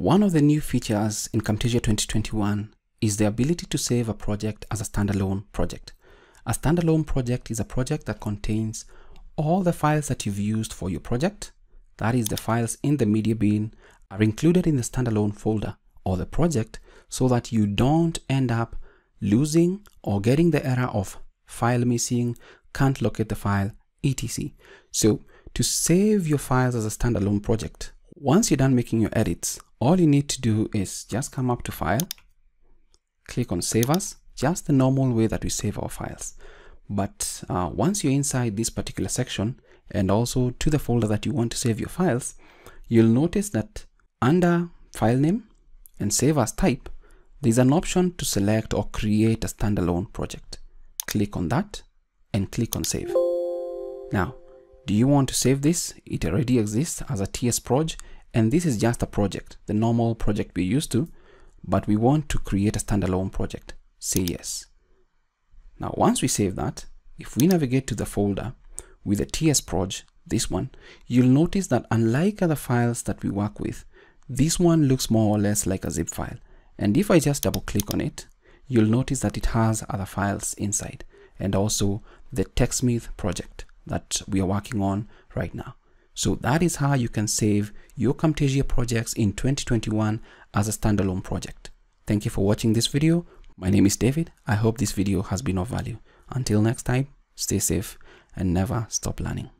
One of the new features in Camtasia 2021 is the ability to save a project as a standalone project. A standalone project is a project that contains all the files that you've used for your project. That is, the files in the media bin are included in the standalone folder or the project, so that you don't end up losing or getting the error of file missing, can't locate the file, etc. So to save your files as a standalone project, once you're done making your edits, all you need to do is just come up to File, click on Save As, just the normal way that we save our files. But once you're inside this particular section and also to the folder that you want to save your files, you'll notice that under File Name and Save As Type, there's an option to select or create a standalone project. Click on that and click on Save. Now, do you want to save this? It already exists as a TS proj, and this is just a project, the normal project we're used to, but we want to create a standalone project. Say yes. Now, once we save that, if we navigate to the folder with the TS proj, this one, you'll notice that unlike other files that we work with, this one looks more or less like a zip file. And if I just double click on it, you'll notice that it has other files inside, and also the TechSmith project that we are working on right now. So that is how you can save your Camtasia projects in 2021 as a standalone project. Thank you for watching this video. My name is David. I hope this video has been of value. Until next time, stay safe and never stop learning.